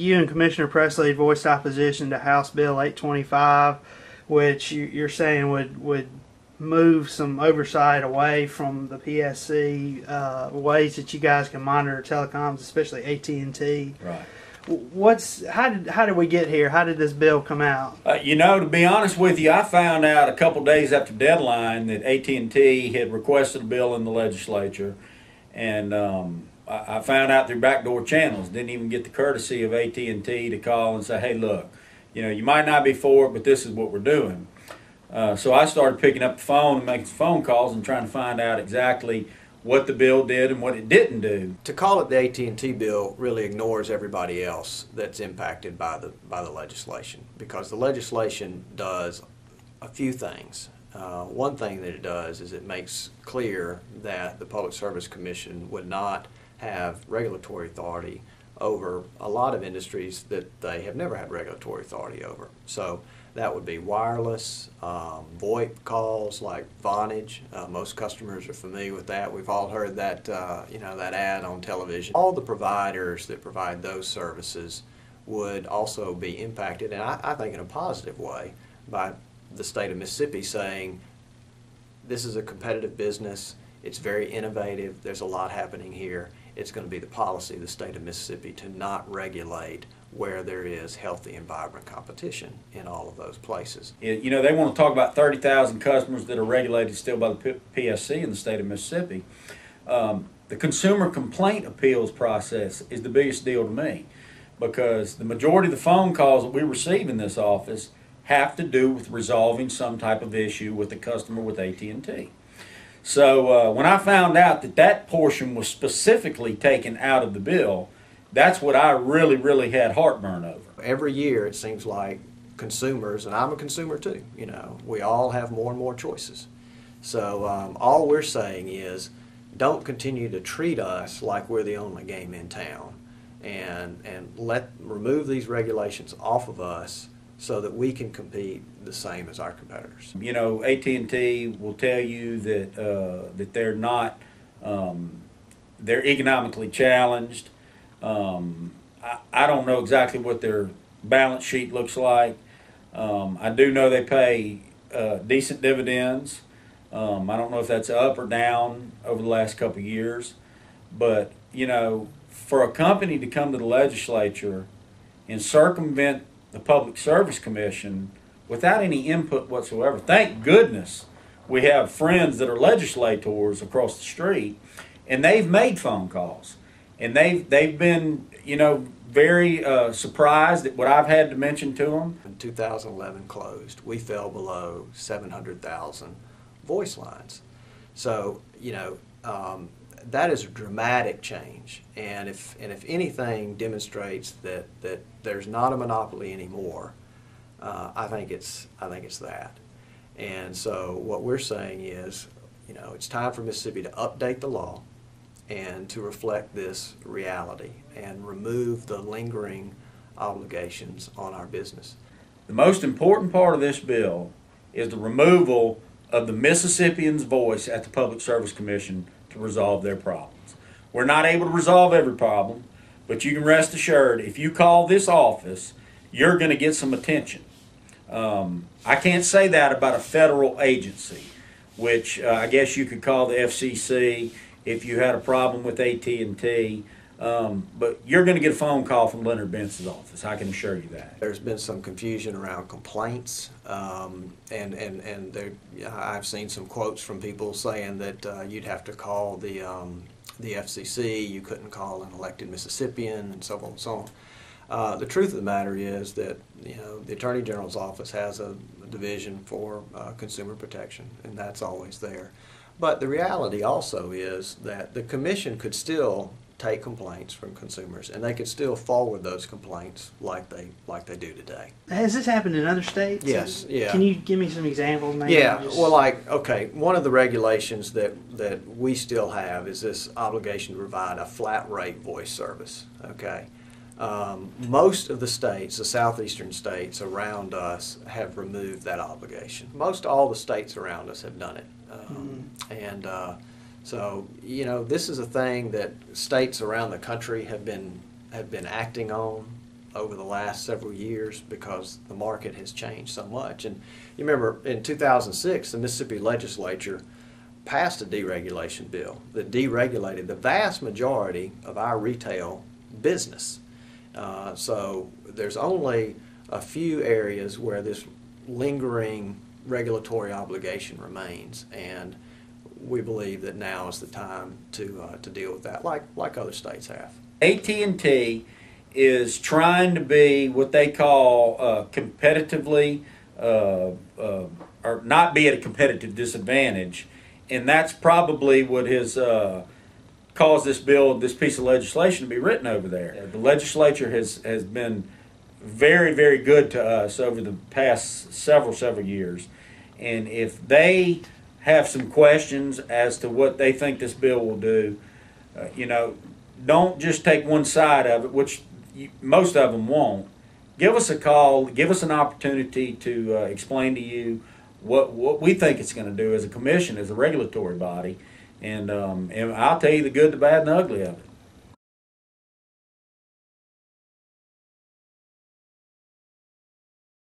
you and Commissioner Presley voiced opposition to House Bill 825, which you're saying would move some oversight away from the PSC, ways that you guys can monitor telecoms, especially AT&T. Right. How did we get here? How did this bill come out? To be honest with you, I found out a couple days after deadline that AT&T had requested a bill in the legislature, and I found out through backdoor channels. Didn't even get the courtesy of AT&T to call and say, hey, look, you might not be for it, but this is what we're doing. So I started picking up the phone and making phone calls and trying to find out exactly what the bill did and what it didn't do. To call it the AT&T bill really ignores everybody else that's impacted by the legislation, because the legislation does a few things. One thing that it does is it makes clear that the Public Service Commission would not have regulatory authority over a lot of industries that they have never had regulatory authority over. So that would be wireless, VoIP calls like Vonage. Most customers are familiar with that. We've all heard that, that ad on television. All the providers that provide those services would also be impacted, and I think in a positive way, by the state of Mississippi saying, this is a competitive business, it's very innovative, there's a lot happening here. It's going to be the policy of the state of Mississippi to not regulate where there is healthy and vibrant competition in all of those places. They want to talk about 30,000 customers that are regulated still by the PSC in the state of Mississippi. The consumer complaint appeals process is the biggest deal to me, because the majority of the phone calls that we receive in this office have to do with resolving some type of issue with the customer with AT&T. So when I found out that portion was specifically taken out of the bill, that's what I really, really had heartburn over. Every year it seems like consumers, and I'm a consumer too, we all have more and more choices. So all we're saying is don't continue to treat us like we're the only game in town, and remove these regulations off of us so that we can compete the same as our competitors. AT&T will tell you that, that they're not, they're economically challenged. I don't know exactly what their balance sheet looks like. I do know they pay decent dividends. I don't know if that's up or down over the last couple of years. But, for a company to come to the legislature and circumvent the Public Service Commission without any input whatsoever, thank goodness we have friends that are legislators across the street, and they've made phone calls. And they've been, very surprised at what I've had to mention to them. When 2011 closed, we fell below 700,000 voice lines. So, that is a dramatic change. And if anything demonstrates that there's not a monopoly anymore, I think it's that. And so what we're saying is, it's time for Mississippi to update the law and to reflect this reality and remove the lingering obligations on our business. The most important part of this bill is the removal of the Mississippians' voice at the Public Service Commission to resolve their problems. We're not able to resolve every problem, but you can rest assured if you call this office, you're going to get some attention. I can't say that about a federal agency, which I guess you could call the FCC if you had a problem with AT&T, but you're going to get a phone call from Leonard Bentz's office, I can assure you that. There's been some confusion around complaints, and I've seen some quotes from people saying that you'd have to call the FCC, you couldn't call an elected Mississippian, and so on and so on. The truth of the matter is that the Attorney General's office has a division for consumer protection, and that's always there. But the reality also is that the Commission could still take complaints from consumers, and they could still forward those complaints like they do today. Has this happened in other states? Yes. Yeah. Can you give me some examples? Maybe? Yeah. Well, one of the regulations that we still have is this obligation to provide a flat rate voice service. Okay. Most of the states, the southeastern states around us, have removed that obligation. Most all the states around us have done it. So this is a thing that states around the country have been acting on over the last several years because the market has changed so much. And you remember in 2006, the Mississippi legislature passed a deregulation bill that deregulated the vast majority of our retail business. So there's only a few areas where this lingering regulatory obligation remains, and we believe that now is the time to deal with that, like other states have. AT&T is trying to be what they call competitively, or not be at a competitive disadvantage, and that's probably what has caused this bill, this piece of legislation to be written over there. Yeah. The legislature has been very, very good to us over the past several years, and if they have some questions as to what they think this bill will do, you know, don't just take one side of it, which most of them won't. Give us a call, give us an opportunity to explain to you what we think it's going to do as a commission, as a regulatory body, and I'll tell you the good, the bad, and the ugly of it.